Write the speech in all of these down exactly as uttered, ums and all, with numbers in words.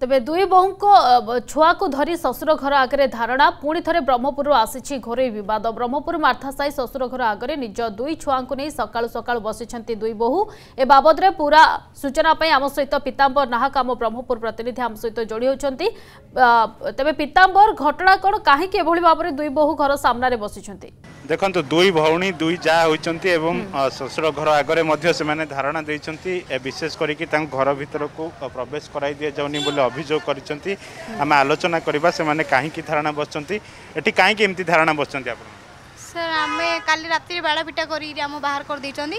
तेबे दुई बहु छुआ को धरी ससुर घर आगे धारणा पुणी थे ब्रह्मपुर आसी घोरे बद ब्रह्मपुर मार्थासाई ससुर घर आगे निज दुई छुआ को नहीं सका सका बसी दुई बहु ए बाबद रे पूरा सूचना आम सहित पीतांबर नाहक आम ब्रह्मपुर प्रतिनिधि आम सहित जोड़ी होती। तेबे पीतांबर घटना कौन कहीं भाव में दुई बहु घर सामने बसी देखो दुई भौणी दुई जा होती ससुर घर आगे से धारणा देती विशेष करके घर भर को प्रवेश कराई दि जाऊनि अभियोग कर आम आलोचना करवा से मैंने कहीं धारणा बसती एटी कहीं एमती धारणा बसती आप सर आम काली राति बाड़ा पिटा करम बाहर कर देती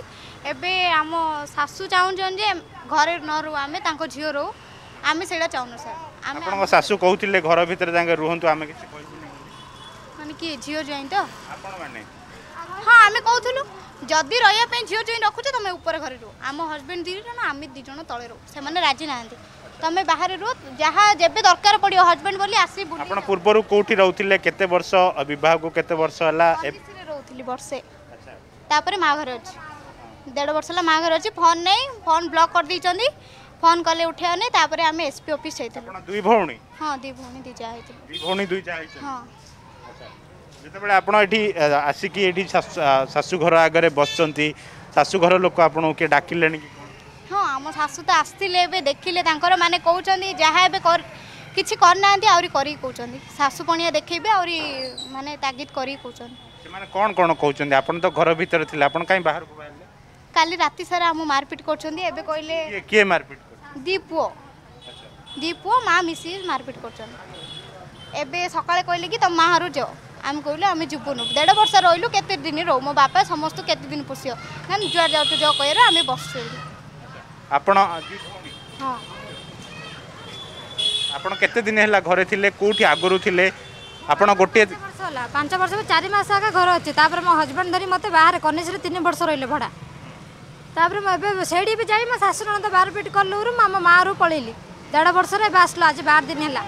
एवं आम सासू चाहन जे घर न रो आम झी रो आम से चाहून सर आप शाशु कहते घर भितर जाए रुहतु आम किसी मान किए झील ज्वाई तो हाँ आम कहूँ जदि रही झील ज्वाई रखुच तुम ऊपर घर रुह आम हजबैंड दी जन आम दीज तले रो से राजी ना तमे बाहर रुह जहाँ जब दरकार पड़ो हजबैंड बोली आसी बुली पूर्व कौटी रोले केते वर्ष विवाह को केते वर्ष हला रोली वर्षे तापर माँ घर अच्छे डेढ़ वर्ष हला माँ घर अच्छे फोन नहीं फोन ब्लॉक कर दी फोन कले उठे नहीं तापर आम एसपी ऑफिस दुई भौणी हाँ दुई भौणी दी जा दुई भौणी दुई जा हाँ जितेबाला आपड़ आसिक ये शाशुघर आगे बसचंती शाशुघर लोक आप किए डाकिले हाँ आम शाशु तो आसते देखिले माने कहते जहाँ कि करना आहरी कर शाशु पणिया देखे आहरी माने तागिद कर कौन कौन कहते आप तो घर भीतर थे आप कहीं बाहर काली राति सारा आम मारपिट कर मारपिट दी पुओ दी पुओ माँ मिसी मारपिट कर सकाले कहले कि तुम माँ रू जाओ आम कहलु आम जीवनु देढ़ वर्ष रही केते दिन रो मो बापा समस्त केते दिन पोषियो मैम जुआर जाऊ जो कह आम बस आपण हाँ आपण केते दिन है घरे थिले कोठी आगरु थिले आपण गोटे वर्ष होला पांच वर्ष चार मास आका घर अछि तापर मो हस्बैंड धरी मते बाहर कनेस रे तीन वर्ष रहले भडा तापर म एबे सेडी भी जाई म सासु ननद बार पिट करलु रु मामा मारू पळेली डेढ़ वर्ष रे बासला आज बार दिन हैला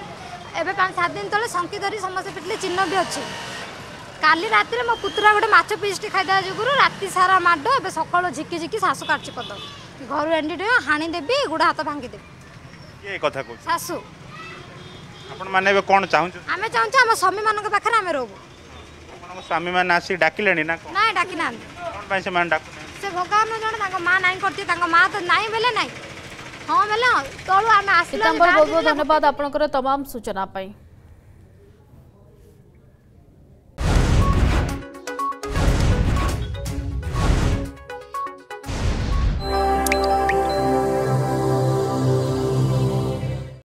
एबे पांच सात दिन तले संकी धरी समस्त पिटले चिन्ह भी अच्छे काली रात में मो पुतरा गोटे माछ पीसटी खाइदा जुगुरु राति सारा माडो एबे सकाल झिकी झिकी सासु काटची पद घर एंडी हाणी देबी गुडा हाथ भांगी देबी ये कथा को सासु आपण माने एबे कोन चाहू आमे चाहू हम स्वामी मानक पाखरे आमे रोबो आपण स्वामी मान आसी डाकिलेनी ना ना डाकिना कोन पाई से मान डाकु से भगवान जण तांको मां नाही करती तांको मां तो नाही बेले नाही हाँ बेले तळु आमे आसी पीतांबर बहुत बहुत धन्यवाद आपनकर तमाम सूचना पाई।